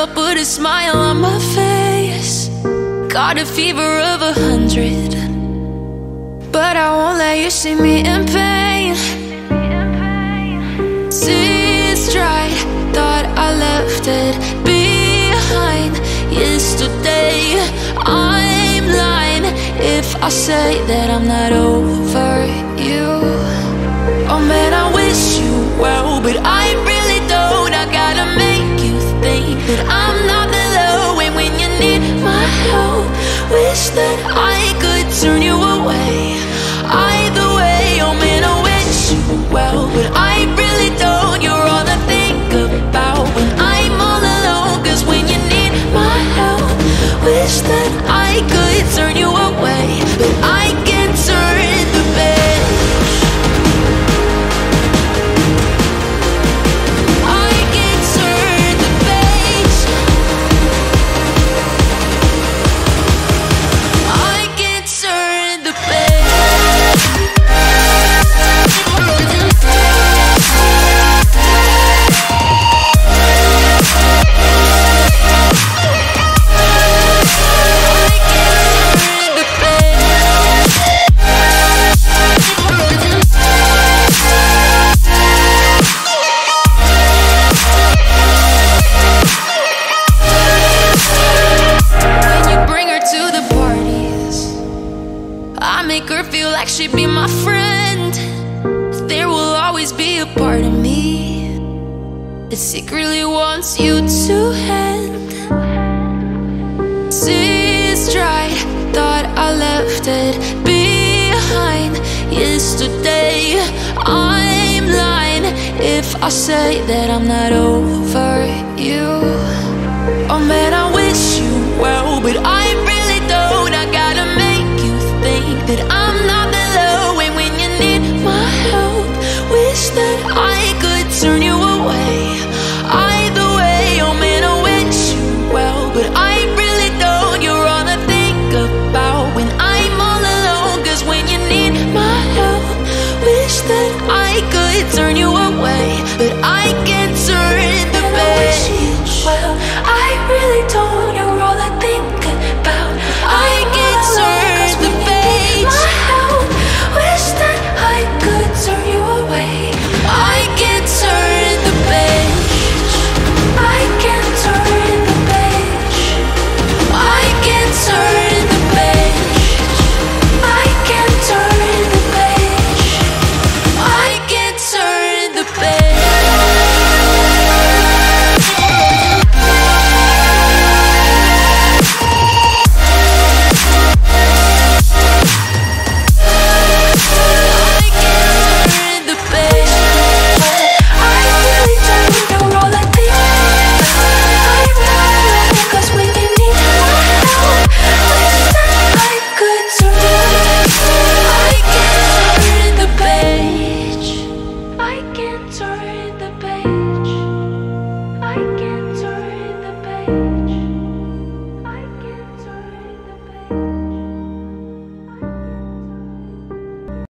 up, put a smile on my face. Got a fever of 100, but I won't let you see me in pain. Since right, thought I left it behind yesterday. I'm lying if I say that I'm not over you. Oh man, I wish you well, but I really don't. I gotta make you think that I'm not below, and when you need my help, wish that I could turn you away. Either way, oh man, I wish you well, but I really don't. You're all I think about when I'm all alone, 'cause when you need my help, wish that I could turn you away, but I can't turn the bed. Yesterday, I'm lying if I say that I'm not over.